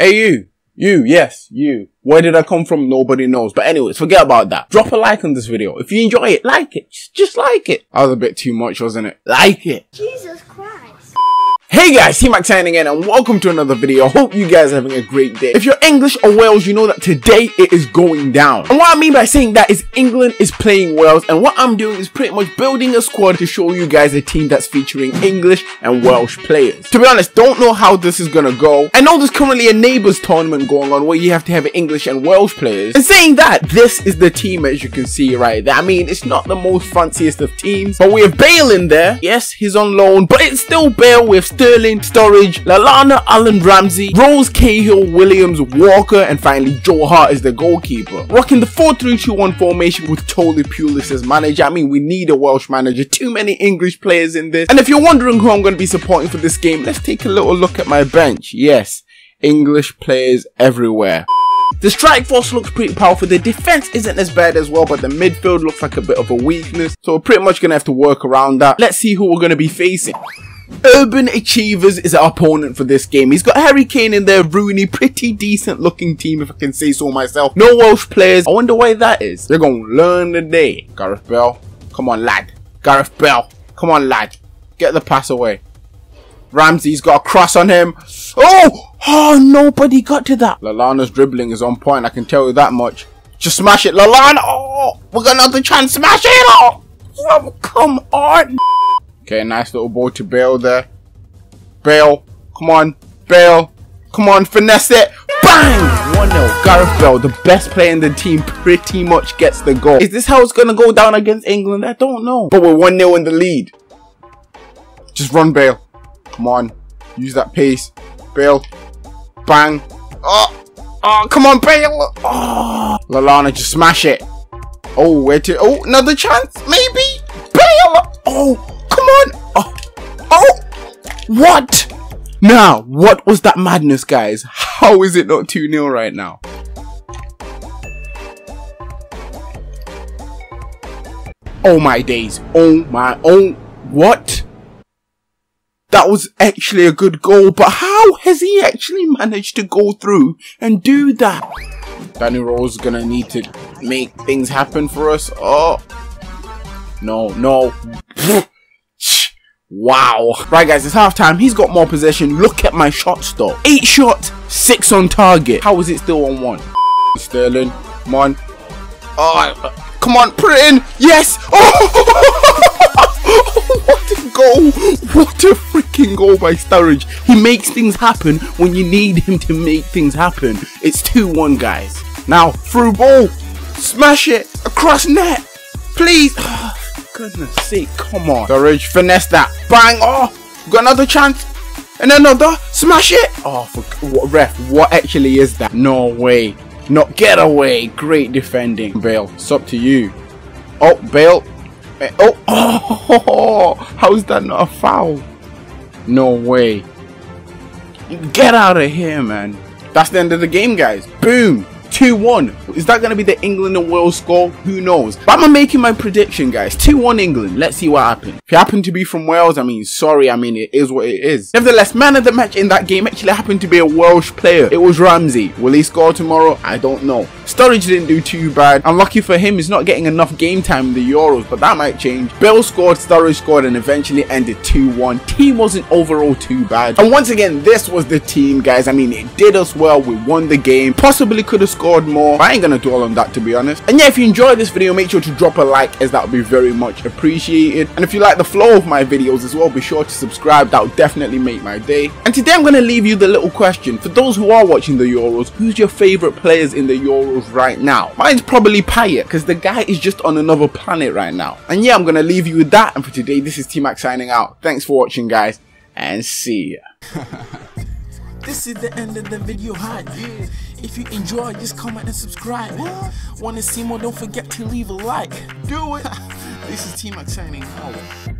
Hey, you, yes, you. Where did I come from? Nobody knows. But anyways, forget about that. Drop a like on this video. If you enjoy it, like it. Just like it. That was a bit too much, wasn't it? Like it. Jesus Christ. Hey guys, TMak signing in and welcome to another video. Hope you guys are having a great day. If you're English or Wales, you know that today it is going down. And what I mean by saying that is England is playing Wales, and what I'm doing is pretty much building a squad to show you guys a team that's featuring English and Welsh players. To be honest, don't know how this is gonna go. I know there's currently a Neighbours tournament going on where you have to have English and Welsh players. And saying that, this is the team as you can see right there. I mean, it's not the most fanciest of teams, but we have Bale in there. Yes, he's on loan, but it's still Bale. We have Sterling, Sturridge, Lallana, Allen Ramsey, Rose, Cahill, Williams, Walker, and finally Joe Hart is the goalkeeper. Rocking the 4-3-2-1 formation with Tully Pulis as manager. I mean, we need a Welsh manager. Too many English players in this. And if you're wondering who I'm going to be supporting for this game, let's take a little look at my bench. Yes, English players everywhere. The strike force looks pretty powerful, the defense isn't as bad as well, but the midfield looks like a bit of a weakness. So we're pretty much going to have to work around that. Let's see who we're going to be facing. Urban Achievers is our opponent for this game. He's got Harry Kane in there, Rooney, pretty decent looking team if I can say so myself. No Welsh players, I wonder why that is. They're going to learn today. Gareth Bale, come on lad. Gareth Bale, come on lad. Get the pass away. Ramsey's got a cross on him. Oh, nobody got to that. Lallana's dribbling is on point, I can tell you that much. Just smash it, Lallana. Oh, we're going to have to try and smash it. Oh, come on. Okay, nice little ball to Bale there. Bale, come on, Bale, come on, finesse it. Bang! 1-0. Gareth Bale, the best player in the team, pretty much gets the goal. Is this how it's going to go down against England? I don't know. But we're 1-0 in the lead. Just run, Bale. Come on, use that pace. Bale, bang. Oh, come on, Bale. Oh. Lallana, just smash it. Oh, oh, another chance, maybe. Bale, oh. Oh, what? Now, what was that madness, guys? How is it not 2-0 right now? Oh my days. Oh my, what? That was actually a good goal, but how has he actually managed to go through and do that? Danny Rose is gonna need to make things happen for us. Oh, no. Wow. Right guys, it's half time. He's got more possession. Look at my shots though. 8 shots, 6 on target. How is it still on 1? Sterling, come on. Oh, come on, put it in. Yes. Oh, what a goal. What a freaking goal by Sturridge. He makes things happen when you need him to make things happen. It's 2-1 guys. Now, through ball. Smash it. Across net. Please. Goodness sake, come on. Sturridge, finesse that. Bang. Oh, got another chance. And another. Smash it. Oh, what, ref, what actually is that? No way. No, get away. Great defending. Bale, it's up to you. Oh, Bale. Oh, how is that not a foul? No way. Get out of here, man. That's the end of the game, guys. Boom. 2-1. Is that going to be the England and Wales score? Who knows? But I'm making my prediction, guys. 2-1 England. Let's see what happens. If you happen to be from Wales, I mean, sorry. I mean, it is what it is. Nevertheless, man of the match in that game actually happened to be a Welsh player. It was Ramsey. Will he score tomorrow? I don't know. Sturridge didn't do too bad. Unlucky for him, he's not getting enough game time in the Euros, but that might change. Bale scored, Sturridge scored, and eventually ended 2-1. Team wasn't overall too bad. And once again, this was the team, guys. I mean, it did us well. We won the game. Possibly could have scored more. I ain't gonna dwell on that, to be honest. And yeah, if you enjoyed this video, make sure to drop a like, as that would be very much appreciated. And if you like the flow of my videos as well, be sure to subscribe. That would definitely make my day. And today I'm gonna leave you the little question. For those who are watching the Euros, who's your favorite players in the Euros right now? Mine's probably Payet, because the guy is just on another planet right now. And yeah, I'm gonna leave you with that. And for today, this is TMak signing out. Thanks for watching, guys, and see ya. This is the end of the video, hi. Yeah. If you enjoyed, just comment and subscribe. What? Want to see more? Don't forget to leave a like. Do it. This is TMak signing out.